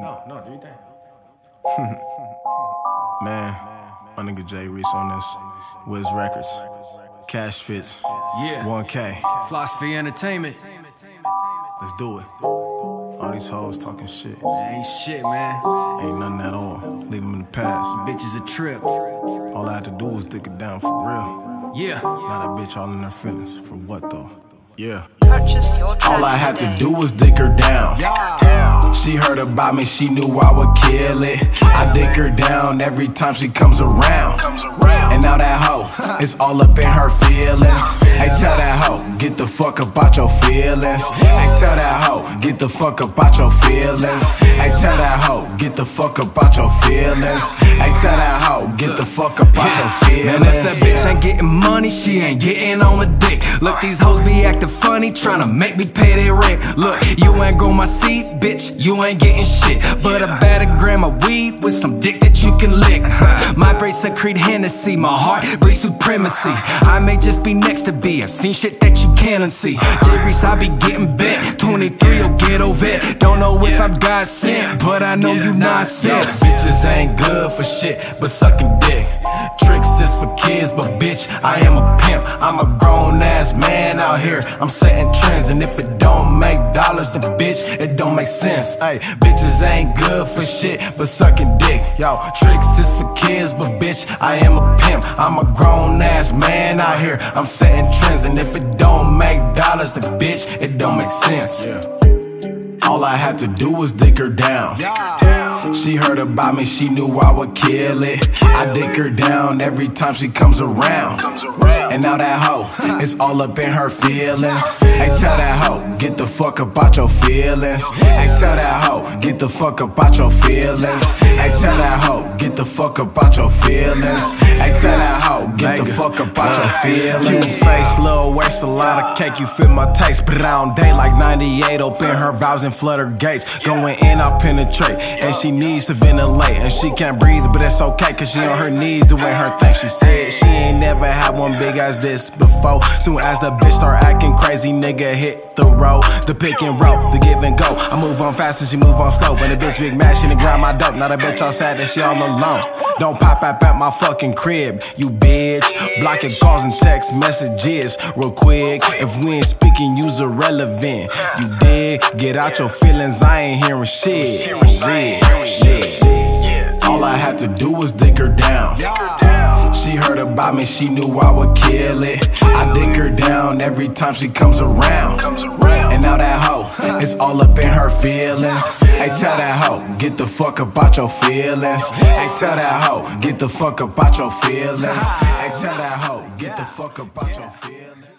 No, do your thing. Man, my nigga Jay Reese on this. Wiz Records, Cash Fits, 1K Flossy Entertainment. Let's do it. All these hoes talking shit. That ain't shit, man. Ain't nothing at all. Leave them in the past. Bitches a trip. All I had to do was dig it down for real. Yeah. Now that bitch all in her feelings. For what though? Yeah. All I had to do was dig her down. She heard about me, she knew I would kill it. I dig her down every time she comes around. And now that hoe, it's all up in her feelings. Hey, tell that hoe, get the fuck about your feelings. Hey, tell that hoe, get the fuck about your feelings. Hey, tell that hoe, get the fuck about your feelings. Hey, tell that hoe, get the fuck about your feelings. Man, if that bitch ain't getting money, she ain't getting on the dick. Look, these hoes be acting funny, tryna make me pay their rent. Look, you ain't grow my seed, bitch, you ain't getting shit. But a bag of grandma weed with some dick that you can lick. My brain secrete Hennessy, my heart breeds supremacy. I may just be next to B, I've seen shit that you can't unsee. Jay Reese, I be getting bent, 23 or ghetto vet. Don't know if I'm God sent, but I know you nonsense. Bitches ain't good for shit, but sucking dick. Tricks is for kids, but bitch, I am a pimp. I'm a grown ass man out here, I'm setting trends. And if it don't make dollars, then bitch, it don't make sense. Ay, bitches ain't good for shit, but sucking dick. Yo, tricks is for kids, but bitch, I am a pimp. I'm a grown ass man out here, I'm setting trends. And if it don't make dollars, then bitch, it don't make sense. All I had to do was dig her down. She heard about me, she knew I would kill it. I dig her down every time she comes around. And now that hoe, it's all up in her feelings. Hey, tell that hoe, get the fuck about your feelings. Hey, tell that hoe, get the fuck about your feelings. Hey, tell that hoe, get the fuck about your feelings. Hey, tell that hoe, get the fuck about your feelings. Cute face, little waist, a lot of cake, you fit my taste. But I don't date like 98, open her vows and flood her gates. Going in, I penetrate, and she needs to ventilate. And she can't breathe, but that's okay, cause she on her knees doing her thing. She said she ain't never had one big as this before. Soon as the bitch start acting crazy, nigga hit the road. The pick and roll, the give and go. I move on fast and she move on slow. When the bitch big mad, she done grind my dope. Now the bitch all sad that she all alone. Don't pop up at my fucking crib, you bitch. Blocking calls and text messages real quick. If we ain't speaking, you's irrelevant. You dig? Get out your feelings, I ain't hearing shit. All I had to do was dig her down. She heard about me, she knew I would kill it. I dig her down every time she comes around. And now that hoe, it's all up in her feelings. Hey, tell that hoe, get the fuck about your feelings. Hey, tell that hoe, get the fuck about your feelings. Hey, tell that hoe, get the fuck about your feelings.